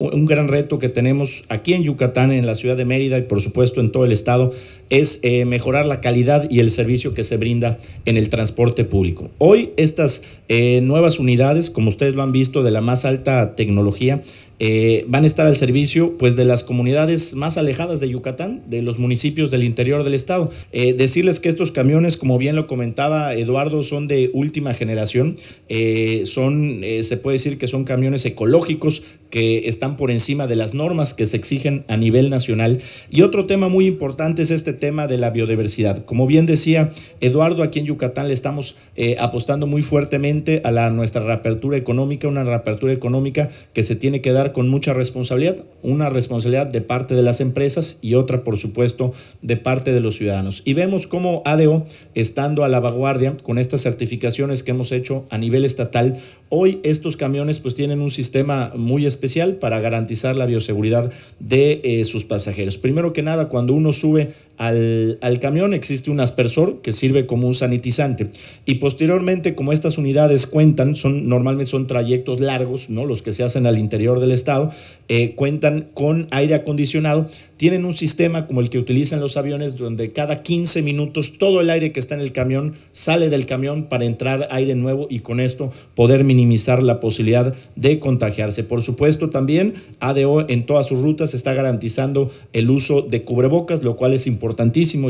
un gran reto que tenemos aquí en Yucatán, en la ciudad de Mérida y por supuesto en todo el estado, es mejorar la calidad y el servicio que se brinda en el transporte público. Hoy estas nuevas unidades, como ustedes lo han visto, de la más alta tecnología, van a estar al servicio pues de las comunidades más alejadas de Yucatán, de los municipios del interior del estado. Decirles que estos camiones, como bien lo comentaba Eduardo, son de última generación, se puede decir que son camiones ecológicos que están por encima de las normas que se exigen a nivel nacional. Y otro tema muy importante es este tema de la biodiversidad. Como bien decía Eduardo, aquí en Yucatán le estamos apostando muy fuertemente a nuestra reapertura económica, una reapertura económica que se tiene que dar con mucha responsabilidad, una responsabilidad de parte de las empresas y otra, por supuesto, de parte de los ciudadanos. Y vemos cómo ADO, estando a la vanguardia con estas certificaciones que hemos hecho a nivel estatal, hoy estos camiones pues tienen un sistema muy especial para garantizar la bioseguridad de sus pasajeros. Primero que nada, cuando uno sube al camión existe un aspersor que sirve como un sanitizante, y posteriormente, como estas unidades cuentan, normalmente son trayectos largos, ¿no?, los que se hacen al interior del estado, cuentan con aire acondicionado, tienen un sistema como el que utilizan los aviones, donde cada 15 minutos todo el aire que está en el camión sale del camión para entrar aire nuevo, y con esto poder minimizar la posibilidad de contagiarse. Por supuesto, también ADO en todas sus rutas está garantizando el uso de cubrebocas, lo cual es importantísimo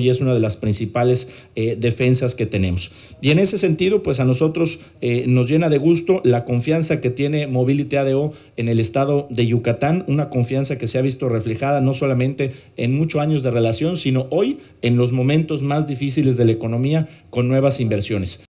y es una de las principales defensas que tenemos. Y en ese sentido, pues a nosotros nos llena de gusto la confianza que tiene Mobility ADO en el estado de Yucatán, una confianza que se ha visto reflejada no solamente en muchos años de relación, sino hoy en los momentos más difíciles de la economía con nuevas inversiones.